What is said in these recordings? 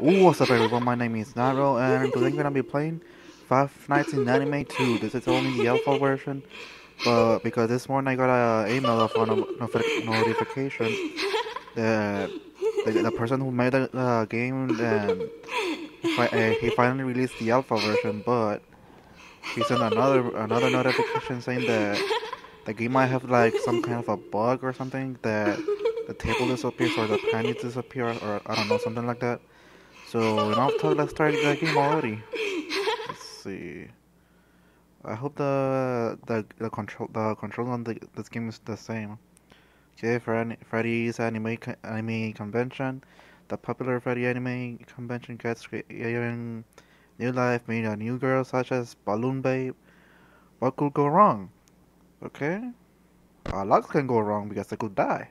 What's up everyone, my name is Nightrow, and today I'm gonna be playing Five Nights in Anime 2. This is only the alpha version, but because this morning I got an email of a notification that the person who made the game, he finally released the alpha version, but he sent another notification saying that the game might have like some kind of a bug or something, that the table disappears or the panties disappear, or I don't know, something like that. So enough talk, let's start the game already. Let's see. I hope the control on this game is the same. Okay, for Freddy's anime convention, the popular Freddy anime convention gets creating new life, meeting a new girl such as Balloon Babe. What could go wrong? Okay, a lot can go wrong because I could die.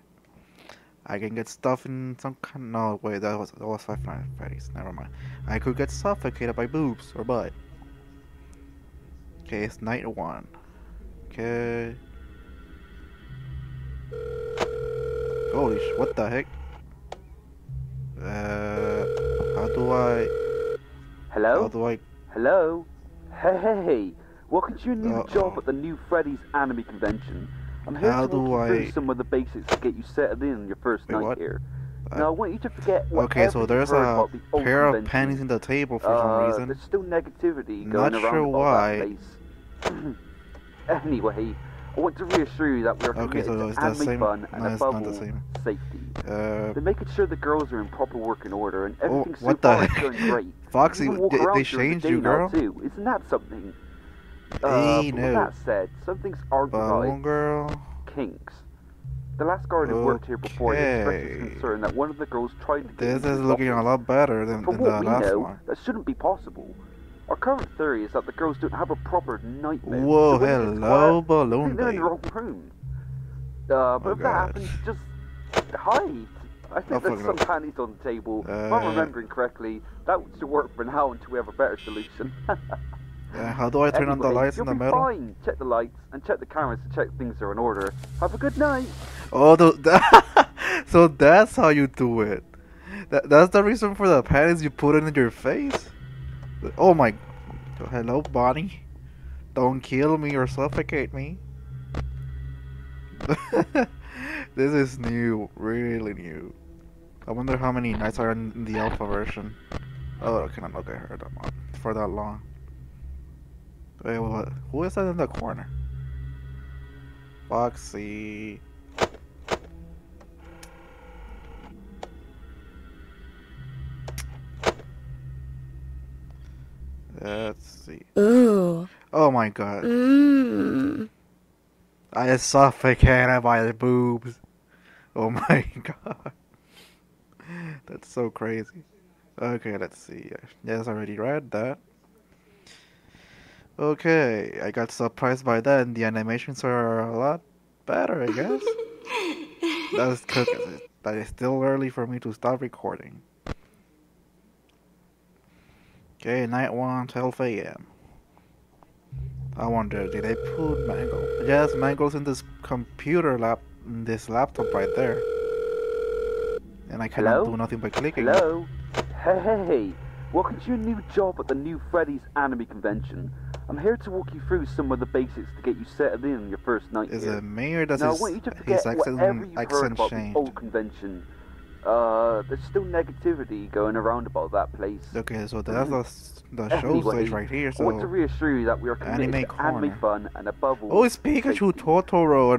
I can get stuff in some kind. No, wait, that was Five Nights at Freddy's. Never mind. I could get suffocated by boobs or butt. Okay, it's night one. Okay. Holy sh! What the heck? How do I? Hello. How do I? Hello. Hey, welcome to your new job at the new Freddy's anime convention. I'm here to walk you through some of the basics to get you settled in on your first night here. Now I want you to forget what okay, so there's a pair of panties in the table for some reason. There's still negativity going around the place. Anyway, I want to reassure you that we are committed to anime fun and above all, safety. They're making sure the girls are in proper working order and everything's so far is going great. Foxy, they changed you, girl. Isn't that something? Hey, no. With that said, some things are kinks. The last guard who worked here before expressed his concern that one of the girls tried to get this is looking a lot better than the last one. That shouldn't be possible. Our current theory is that the girls don't have a proper nightmare. Whoa, so hello, Balloon Babe. They're in the wrong room. But if that happens, just hide. I think there's some panties on the table. If I'm remembering correctly, that should work for now until we have a better solution. How do I turn on the lights in the middle? Fine. Check the lights and check the cameras to check things are in order. Have a good night. Oh, so that's how you do it. That's the reason for the panties you put in your face. Oh my! Hello, Bonnie. Don't kill me or suffocate me. This is new, really new. I wonder how many nights are in the alpha version. Oh, okay, I'm not gonna hurt them for that long. Wait, what? Who is that in the corner? Foxy. Let's see. Ooh. Oh my god. Mm. I suffocated by the boobs. Oh my god. That's so crazy. Okay, let's see. Yes, I already read that. Okay, I got surprised by that, and the animations are a lot better, I guess. That's cooked, but it's still early for me to stop recording. Okay, night 1, 12 a.m. I wonder, did I put mango? Yes, mango's in this laptop right there. And I cannot do nothing by clicking. Hello? Hey, welcome to your new job at the new Freddy's anime convention. I'm here to walk you through some of the basics to get you settled in on your first night here. Is it me or does his accent change? There's still negativity going around about that place. Okay, so that's the show stage right here. So I want to reassure you that we are committed to anime fun and above all. Oh, it's Pikachu, Totoro,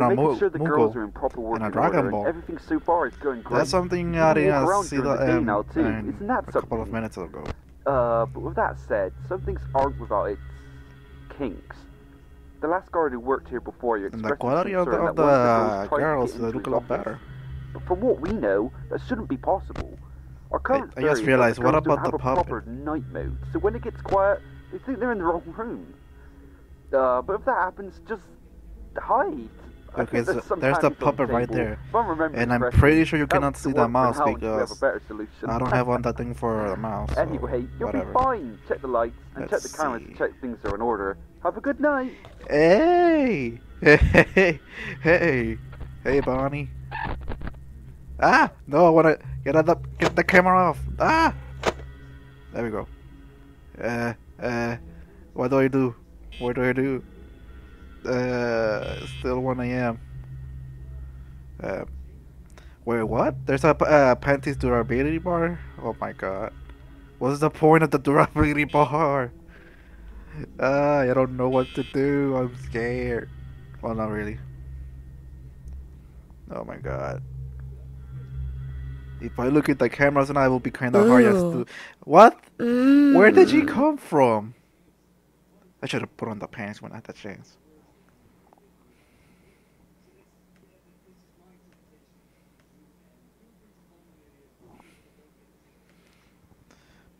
and a Dragon Ball. Everything so far is going great. That's something I didn't see a couple of minutes ago. But with that said, some things aren't without its kinks. The last guard who worked here before you expressed the girls look a lot better. But from what we know, that shouldn't be possible. Our current I just realized, what about the proper night mode? So when it gets quiet, they think they're in the wrong room. But if that happens, just hide. Okay, so there's the puppet right there. And I'm pretty sure you cannot see the mouse because I don't have on that thing for the mouse. So anyway, you'll be fine. Check the lights and check the cameras to check things are in order. Have a good night. Hey! Hey, Bonnie. Ah! No, I wanna get the camera off. Ah! There we go. What do I do? What do I do? Still 1 AM. Wait, what? There's a panties durability bar? Oh my god. What's the point of the durability bar? I don't know what to do. I'm scared. Well, not really. Oh my god. If I look at the cameras and I will be kind of hard as to... What? Ooh. Where did she come from? I should have put on the pants when I had the chance.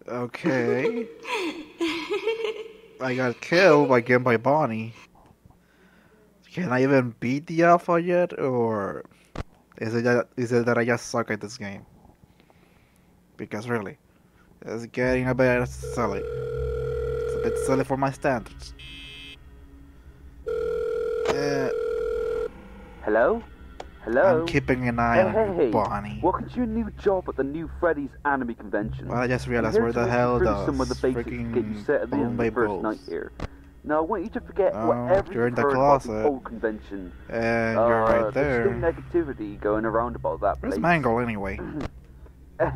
Okay. I got killed again by Bonnie. Can I even beat the alpha yet, or is it that I just suck at this game? Because really, it's getting a bit silly. It's a bit silly for my standards. Hello? Hello? I'm keeping an eye on Bonnie. Welcome to your new job at the new Freddy's Anime Convention. Well, I just realized where the hell the freaking get you set at the end of the first night here. Now I want you to forget whatever you're in the closet. About the old convention. You're right there. There's still negativity going around about that place. Where's Mangle anyway?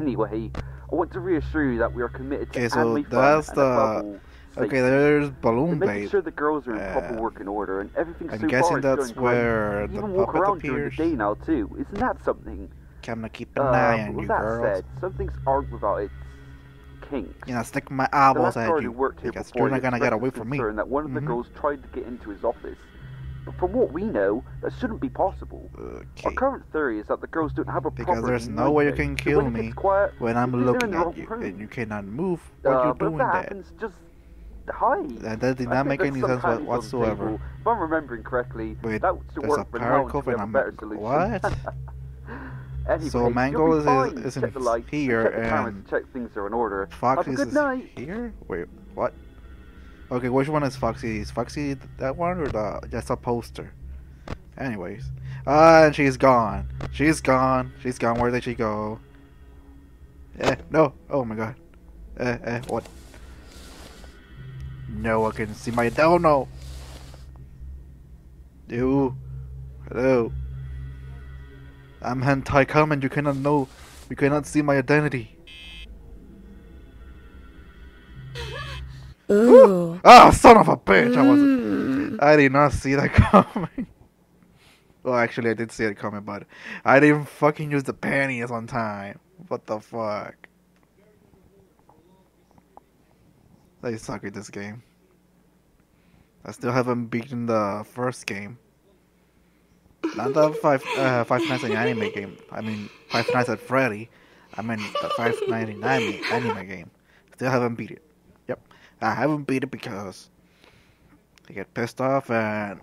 Anyway, I want to reassure you that we are committed to anime fun and level. Okay, there's Balloon Babe. Making sure the girls are in proper working order and everything. I'm guessing that's where the puppet appears. During the day now too. Isn't that something? I'm gonna keep an eye on you, girls. Said, something's odd without it. Kinks. You know, stick my eyeballs at you, because you're not gonna get away from me. That one of the girls tried to get into his office, but from what we know, that shouldn't be possible. Okay. Our current theory is that the girls don't have a problem. Because there's no way you can kill me when I'm looking at you and you cannot move. What are you doing there? That did not make any sense whatsoever. If I'm remembering correctly, wait, there's a paragraph and I'm what? Anyway, so Mangle isn't here, and check things are in order. Foxy's is here? Wait, what? Okay, which one is Foxy? Is Foxy that one or the just a poster? Anyways, and she's gone. She's gone. She's gone. Where did she go? No. Oh my god. What? No, I can see my. Oh no. Ew. Hello. I'm Hentai Kamen, you cannot know, you cannot see my identity. Ooh. Ah, son of a bitch! I did not see that coming. Well, actually I did see it coming, but I didn't fucking use the panties on time. What the fuck? They suck at this game. I still haven't beaten the first game. Not the Five Nights in Anime game. I mean, Five Nights at Freddy. I mean, the Five Nights in Anime game. Still haven't beat it. Yep. I haven't beat it because they get pissed off and...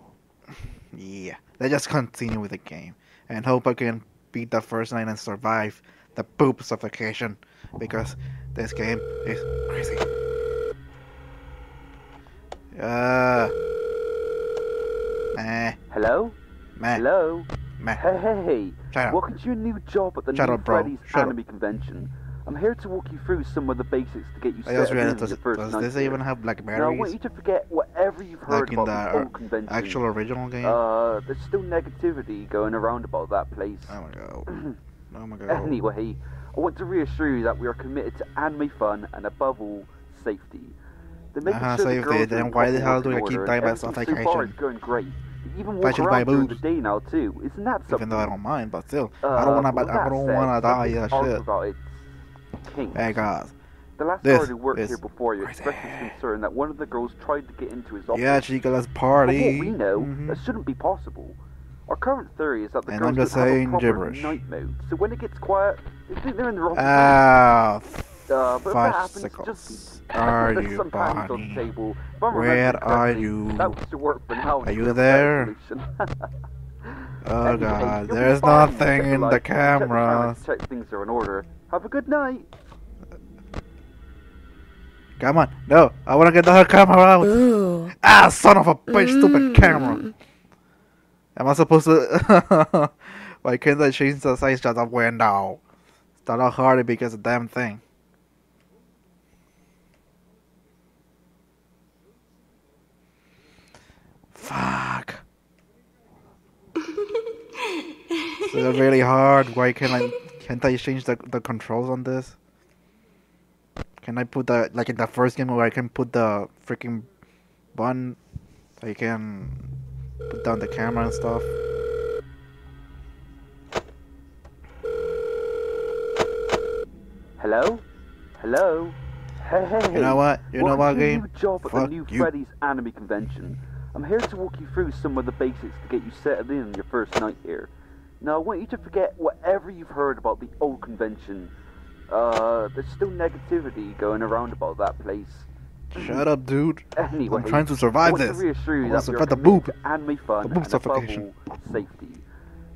Yeah. They just continue with the game. And hope I can beat the first night and survive the poop suffocation. Because this game is crazy. Hello? Meh. Hello? Meh. Hey, welcome to your new job at the new Freddy's Anime Convention. I'm here to walk you through some of the basics to get you set up for the first night. Does this even have blackberries? Now I want you to forget whatever you've heard about the whole convention. Actual original game? There's still negativity going around about that place. Oh my god. Oh my god. Anyway, I want to reassure you that we are committed to anime fun and above all, safety. Safety, then why the hell do I keep dying by suffocation? Even walk around through the day now too. Isn't that something? Even though I don't mind, but still, I don't want to die. Shit. Hey guys, the last guard who worked here before you expressed his concern that one of the girls tried to get into his office. Yeah, chica, let's party. From what we know, that shouldn't be possible. Our current theory is that the girls just have a proper night mode. So when it gets quiet, they think they're in the wrong place. But if that happens, just are you, Bonnie? Table. Where are you? Are you there? Oh god, there's nothing in the camera. Check things are in order. Have a good night. Come on, no, I wanna get the whole camera out. Ooh. Ah, son of a bitch, stupid camera. Am I supposed to? Why can't I change the size of the window? It's not hard because of the damn thing. They're really hard. Why can't I change the controls on this? Can I put the, like in the first game where I can put the freaking button, I can put down the camera and stuff. Hello? Hello? Hey, you know what? You know what, game? Job at the new Freddy's anime convention. I'm here to walk you through some of the basics to get you settled in on your first night here. Now, I want you to forget whatever you've heard about the old convention. There's still negativity going around about that place. Shut up, dude. Anyway, I'm trying to survive this. I want to reassure you that you're committed to anime fun and above all, safety.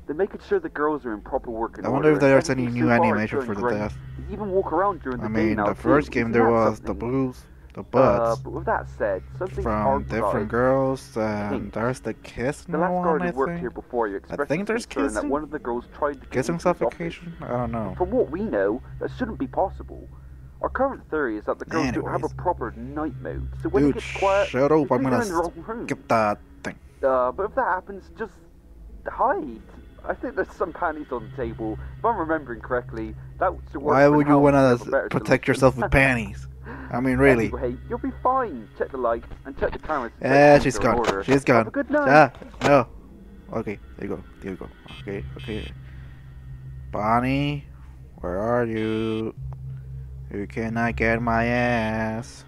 They're making sure the girls are in proper working order. I wonder if there's any new animation for the death. Even walk around during the day now. I mean, the first game there was the blues, the butts. But with that said, something from different girls, and there's the kiss one, I think there's kissing? One of the girls tried to kissing suffocation? I don't know. From what we know, that shouldn't be possible. Our current theory is that the girls don't have a proper night mode, so when it gets quiet, shut up, I'm gonna skip that thing. But if that happens, just hide. I think there's some panties on the table. If I'm remembering correctly, that was the worst. Why would you want to protect yourself with panties? I mean, really. Anyway, you'll be fine. Check the light and check the cameras. Yeah, she's gone. Order. She's gone. Have a good night. Yeah, no. Okay, there you go. There you go. Okay, okay. Bonnie, where are you? You cannot get my ass.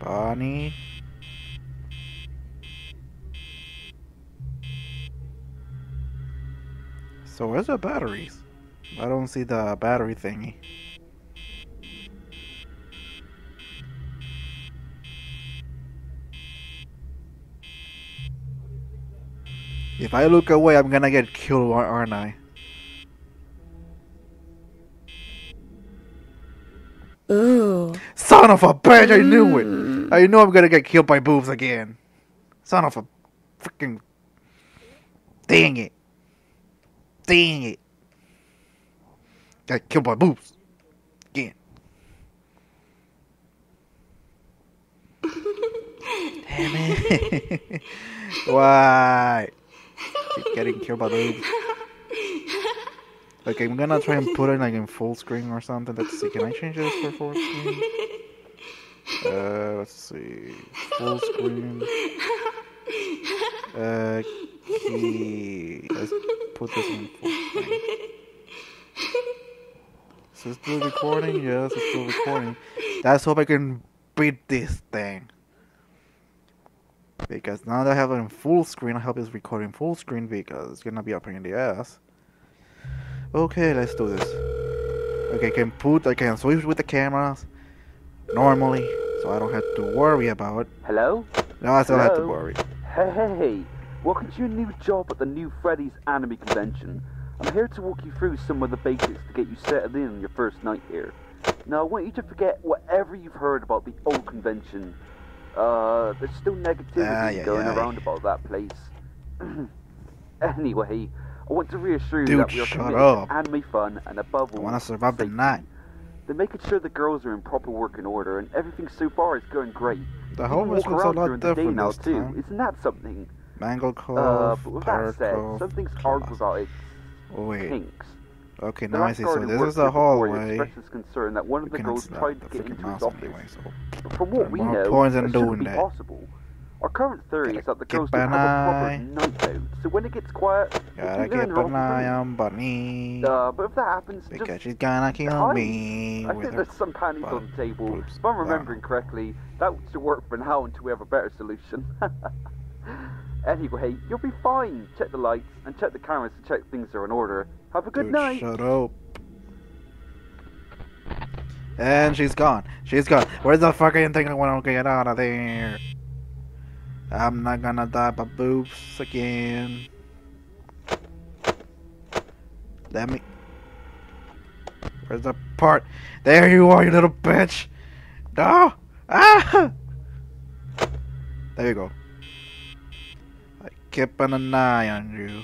Bonnie. So where's the batteries? I don't see the battery thingy. If I look away, I'm gonna get killed, aren't I? Ooh. Son of a bitch, I knew it! I know I'm gonna get killed by boobs again. Son of a freaking... Dang it. Dang it. Got killed by boobs. Again. Damn it. Why? Keep getting killed by boobs. Okay, I'm gonna try and put it like in full screen or something. Let's see, can I change this for full screen? Let's see. Full screen. Okay. Let's put this in full screen. Is it still recording? Yes, it's still recording. Let's hope I can beat this thing. Because now that I have it in full screen, I hope it's recording full screen because it's gonna be up in the ass. Okay, let's do this. Okay, I can switch with the cameras normally, so I don't have to worry about it. Hello? No, I still have to worry. Hey, welcome to your new job at the new Freddy's anime convention. I'm here to walk you through some of the basics to get you settled in on your first night here. Now, I want you to forget whatever you've heard about the old convention. There's still negativity going around about that place. Anyway, I want to reassure you that we are committed to anime fun and above all, I want to survive the night. They're making sure the girls are in proper working order and everything so far is going great. The whole looks a lot different now too. Isn't that something? Mango cove, but with that said, something's hard without its kinks. Okay, now I see. So this is the hallway. Expresses concern that one of the girls tried to get into his office. But from what we know, it shouldn't be possible. Our current theory is that the girls don't have a proper night mode, so when it gets quiet, gotta keep an eye on Bunny. But if that happens, because she's gonna kill me. I think there's some panties on the table. Oops, if I'm remembering correctly, that should work for now until we have a better solution. Anyway, you'll be fine. Check the lights and check the cameras to check things are in order. Have a good night. Shut up. And she's gone. She's gone. Where's the fucking thing I want to get out of there? I'm not gonna die by boobs again. Let me... Where's the part? There you are, you little bitch! No! Ah! There you go. I keep an eye on you.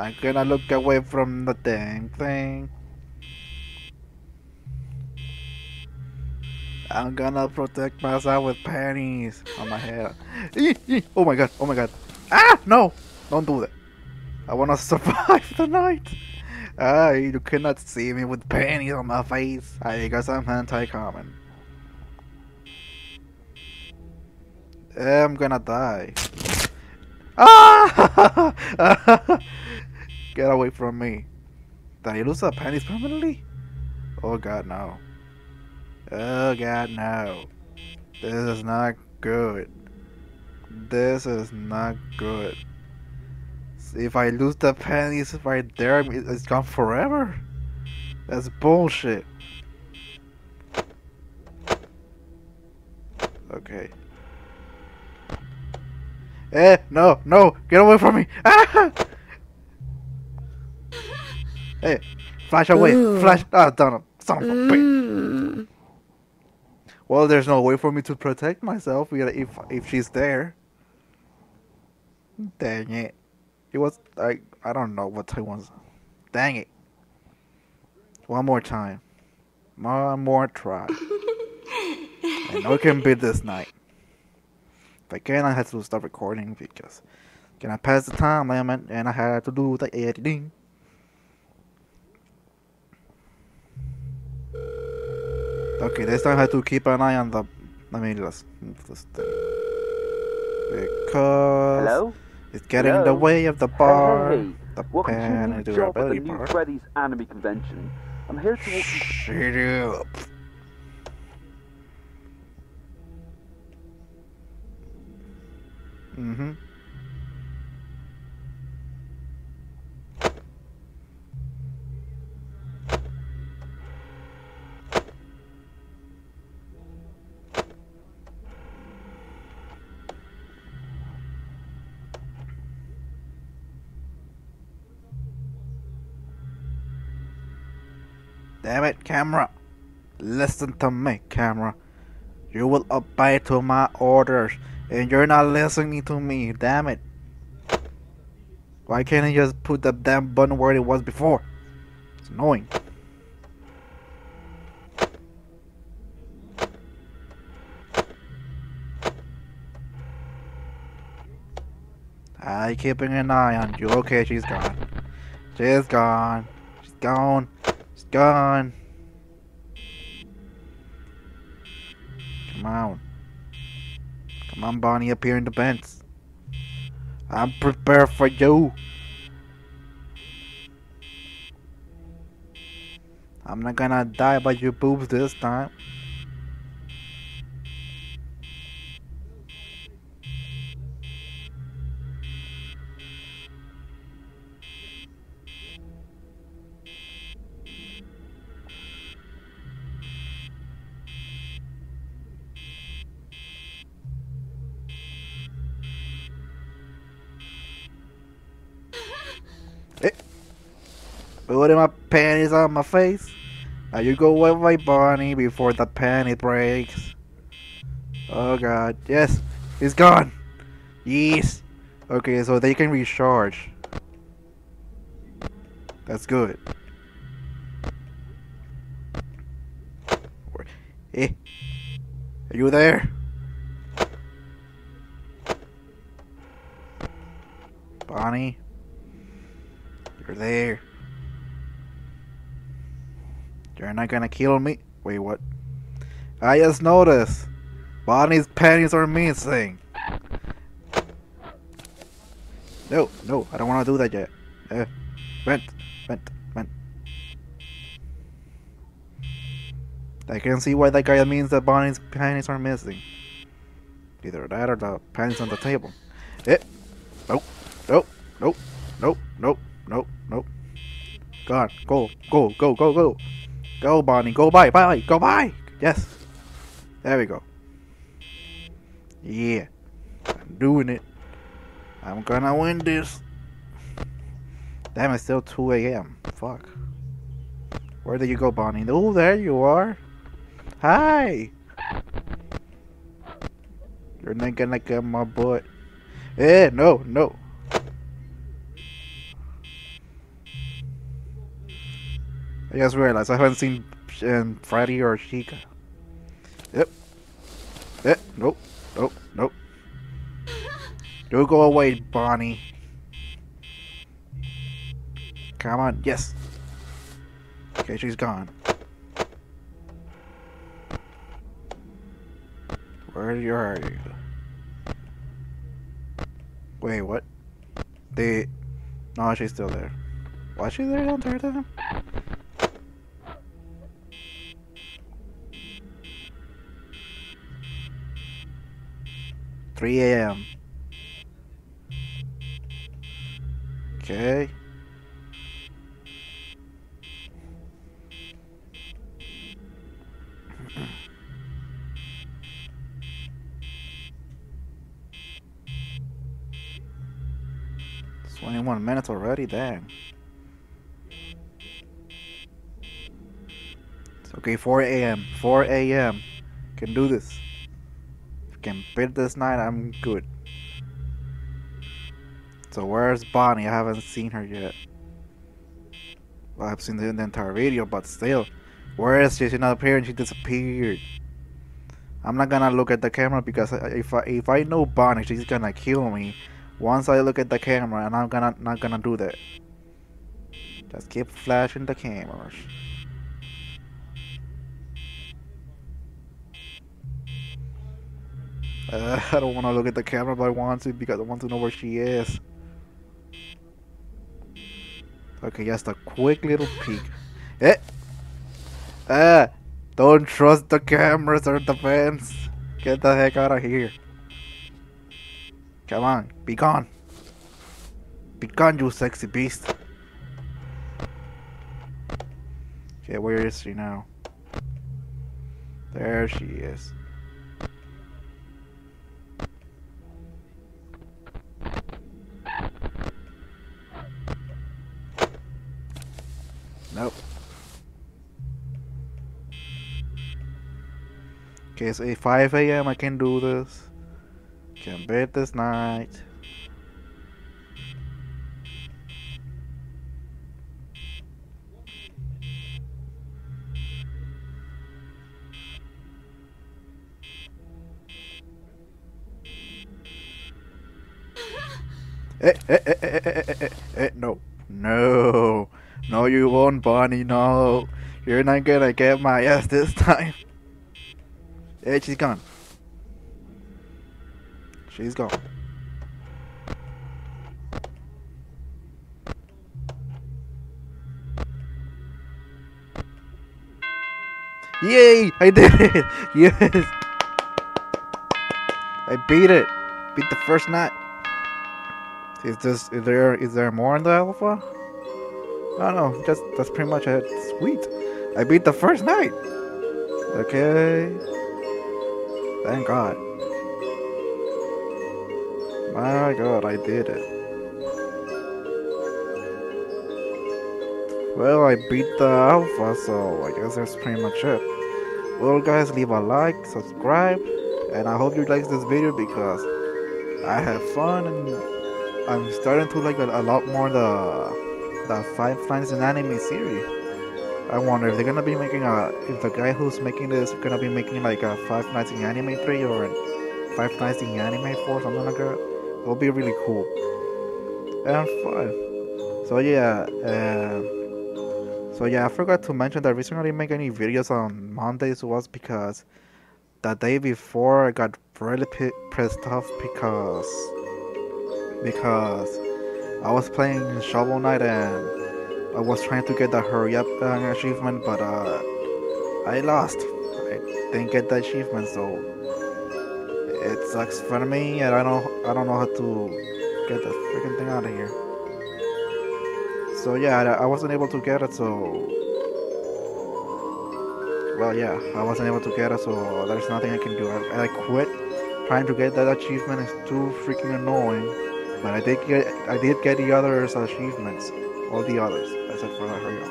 I'm gonna look away from the damn thing. I'm gonna protect myself with panties on my head. Oh my god, oh my god. Ah, no! Don't do that. I wanna survive the night. Ah, you cannot see me with panties on my face. I guess I'm Hentai Kamen. I'm gonna die. Ah! Get away from me. Did I lose the panties permanently? Oh god, no. Oh god, no. This is not good. This is not good. If I lose the panties right there, it's gone forever. That's bullshit. Okay. Eh, no, no, get away from me! Ah! Hey, flash away, flash! Ah, damn it, son of a bitch! Well, there's no way for me to protect myself if she's there. Dang it! It was like I don't know what time was. Dang it! One more time, one more try. I know I can beat this night. If I can, I had to stop recording because can I pass the time limit and I had to do the editing. Okay, this time I have to keep an eye on the. I mean, let's move this thing. Because. Hello? It's getting in the way of the bar. Hey, the pen and the ability bar. New Freddy's anime convention. I'm here to. Shut up. Mm-hmm. Damn it, camera. Listen to me, camera. You will obey to my orders. And you're not listening to me, damn it. Why can't I just put the damn button where it was before? It's annoying. I'm keeping an eye on you. Okay, she's gone. She's gone. She's gone. She's gone. Come on. Come on, Bonnie, up here in the vents. I'm prepared for you. I'm not gonna die by your boobs this time. Putting my panties on my face. Now you go away, Bonnie, before the panty breaks. Oh god, yes, it's gone. Yes. Okay, so they can recharge. That's good. Hey, are you there? Bonnie, you're there. You're not gonna kill me? Wait, what? I just noticed Bonnie's panties are missing. No, no, I don't wanna do that yet. Vent. I can see why that guy means that Bonnie's panties are missing. Either that or the panties on the table. Nope. God, go. Go, Bonnie. Go, bye. Yes. There we go. Yeah. I'm doing it. I'm gonna win this. Damn, it's still 2 a.m. Fuck. Where did you go, Bonnie? Oh, there you are. Hi. You're not gonna get my butt. Eh, no. I just realized I haven't seen Freddy or Chica. Yep. Nope. Nope. Nope. Don't go away, Bonnie. Come on. Yes. Okay, she's gone. Where are you? Wait, what? They... No, she's still there. Was she there the entire time? $3 AM Okay. It's 21 minutes already, dang. It's okay, 4 AM 4 AM Can do this. If I can beat this night, I'm good. So where's Bonnie? I haven't seen her yet. Well, I've seen the entire video, but still. Where is she? She's not appearing. She disappeared. I'm not gonna look at the camera because if I know Bonnie, she's gonna kill me. Once I look at the camera, and I'm gonna not gonna do that. Just keep flashing the cameras. I don't want to look at the camera, but I want to because I want to know where she is. Okay, just a quick little peek. Eh? Ah! Don't trust the cameras or the fence. Get the heck out of here. Come on, be gone. Be gone, you sexy beast. Okay, where is she now? There she is. Nope. Okay, so at 5 AM I can do this. Can bed this night. No. No. No, you won't, Bonnie, no. You're not gonna get my ass this time. Hey, she's gone. She's gone. Yay! I did it! Yes! I beat it! Beat the first night. Is there more in the alpha? Oh no, that's pretty much it. Sweet. I beat the first night. Okay. Thank God. My God, I did it. Well, I beat the alpha, so I guess that's pretty much it. Well guys, leave a like, subscribe, and I hope you like this video because I had fun and I'm starting to like a lot more the Five Nights in Anime series. I wonder if they're gonna be making if the guy who's making this is gonna be making like a Five Nights in Anime 3 or a Five Nights in Anime 4, something like that. It'll be really cool and fun. So yeah, I forgot to mention that I recently didn't make any videos on Mondays was because the day before I got really pissed off because I was playing Shovel Knight and I was trying to get the hurry up achievement, but I lost. I didn't get the achievement, so it sucks for me, and I don't know how to get the freaking thing out of here. So yeah, I wasn't able to get it, so well yeah, I wasn't able to get it, so there's nothing I can do. I quit. Trying to get that achievement is too freaking annoying. But I did get the others achievements, all the others, except for the hurry up.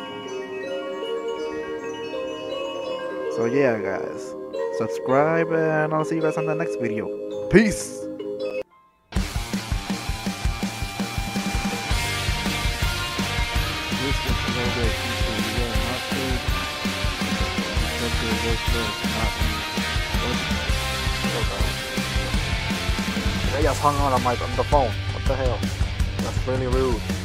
So yeah guys, subscribe and I'll see you guys on the next video. Peace! I just hung on the phone. What the hell? That's really rude.